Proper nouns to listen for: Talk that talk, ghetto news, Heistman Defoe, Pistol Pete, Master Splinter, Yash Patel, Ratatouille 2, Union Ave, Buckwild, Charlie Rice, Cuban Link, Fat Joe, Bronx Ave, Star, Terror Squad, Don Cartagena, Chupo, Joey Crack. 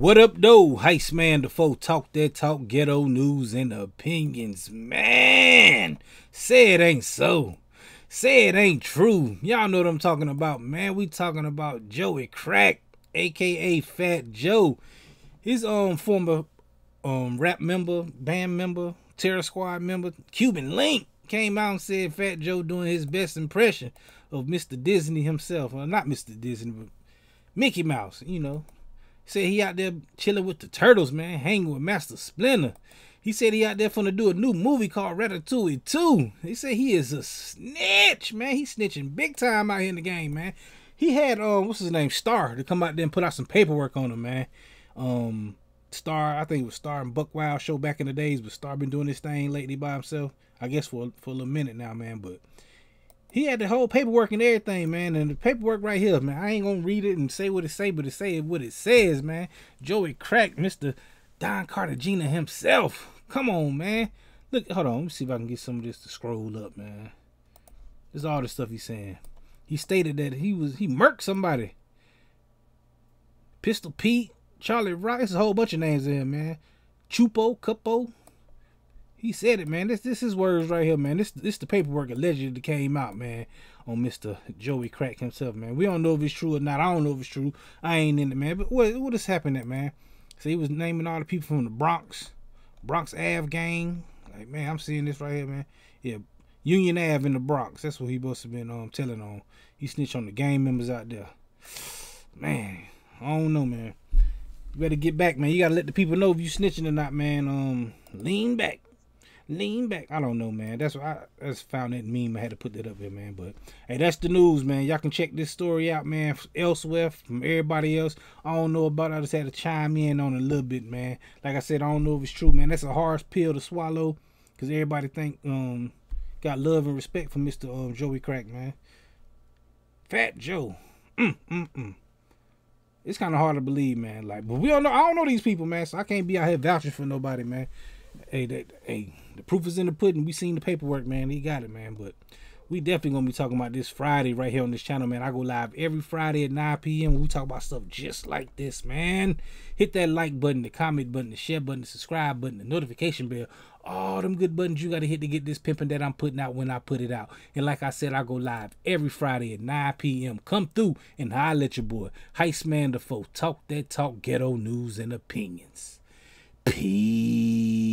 What up, though? Heistman Defoe, talk that talk, ghetto news and opinions. Man, say it ain't so. Say it ain't true. Y'all know what I'm talking about, man. We talking about Joey Crack, a.k.a. Fat Joe. His former rap member, band member, Terror Squad member, Cuban Link, came out and said Fat Joe doing his best impression of Mr. Disney himself. Well, not Mr. Disney, but Mickey Mouse, you know. Said he out there chilling with the turtles, man, hanging with Master Splinter. He said he out there finna do a new movie called Ratatouille 2. He said he is a snitch, man. He snitching big time out here in the game, man. He had what's his name, Star, to come out there and put out some paperwork on him, man. Star, I think it was Star and Buckwild show back in the days, but Star been doing this thing lately by himself, I guess for a little minute now, man. But he had the whole paperwork and everything, man. And the paperwork right here, man. I ain't gonna read it and say what it say, but it say what it says, man. Joey Crack, Mr. Don Cartagena himself. Come on, man. Look, hold on. Let me see if I can get some of this to scroll up, man. There's all the stuff he's saying. He stated that he murked somebody. Pistol Pete, Charlie Rice, a whole bunch of names in here, man. Chupo, Cupo. He said it, man. This is words right here, man. This the paperwork allegedly that came out, man, on Mr. Joey Crack himself, man. We don't know if it's true or not. I don't know if it's true. I ain't in it, man. But what has happened at, man? So he was naming all the people from the Bronx Ave gang. Like, man, I'm seeing this right here, man. Yeah, Union Ave in the Bronx. That's what he must have been telling on. He snitched on the gang members out there. Man, I don't know, man. You better get back, man. You gotta let the people know if you snitching or not, man. Lean back. Lean back. I don't know, man. That's what I just found that meme. I had to put that up here, man. But hey, that's the news, man. Y'all can check this story out, man, elsewhere from everybody else. I don't know about it. I just had to chime in on a little bit, man. Like I said, I don't know if it's true, man. That's a hard pill to swallow because everybody think got love and respect for Mr. Joey Crack, man. Fat Joe. It's kind of hard to believe, man. Like, but we don't know. I don't know these people, man. So I can't be out here vouching for nobody, man. Hey, the proof is in the pudding. We seen the paperwork, man. He got it, man. But we definitely gonna be talking about this Friday right here on this channel, man. I go live every Friday at 9 p.m. We talk about stuff just like this, man. Hit that like button, the comment button, the share button, the subscribe button, the notification bell. All them good buttons you gotta hit to get this pimping that I'm putting out when I put it out. And like I said, I go live every Friday at 9 p.m. Come through and holler at your boy, Heistman Defoe. Talk that talk, ghetto news and opinions. Peace.